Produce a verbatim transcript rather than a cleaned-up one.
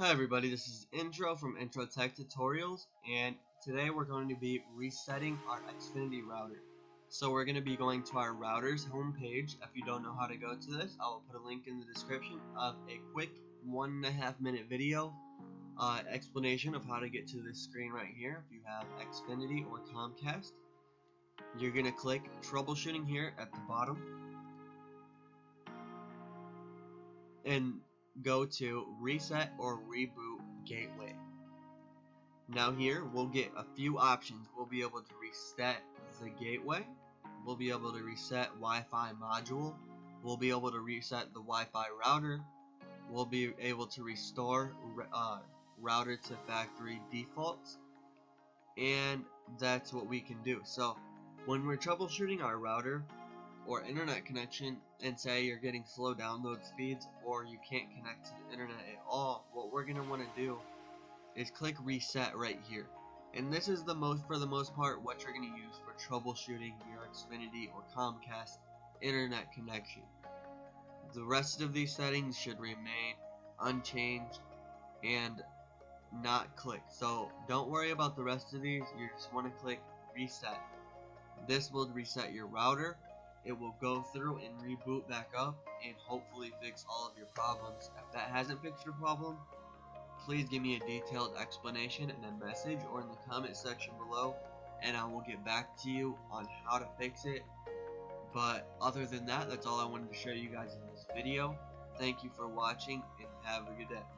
Hi everybody, this is Intro from Intro Tech Tutorials, and today we're going to be resetting our Xfinity router. So we're going to be going to our router's homepage. If you don't know how to go to this, I will put a link in the description of a quick one and a half minute video uh, explanation of how to get to this screen right here. If you have Xfinity or Comcast, you're going to click troubleshooting here at the bottom and go to reset or reboot gateway. Now here we'll get a few options. We'll be able to reset the gateway, we'll be able to reset Wi-Fi module, we'll be able to reset the Wi-Fi router, we'll be able to restore uh, router to factory defaults, and that's what we can do. So when we're troubleshooting our router or internet connection, and say you're getting slow download speeds or you can't connect to the internet at all, what we're gonna want to do is click reset right here. And this is the most for the most part what you're gonna use for troubleshooting your Xfinity or Comcast internet connection. The rest of these settings should remain unchanged and not clicked. So don't worry about the rest of these, you just want to click reset. This will reset your router. It will go through and reboot back up and hopefully fix all of your problems. If that hasn't fixed your problem, please give me a detailed explanation in a message or in the comment section below, and I will get back to you on how to fix it. But other than that, that's all I wanted to show you guys in this video. Thank you for watching and have a good day.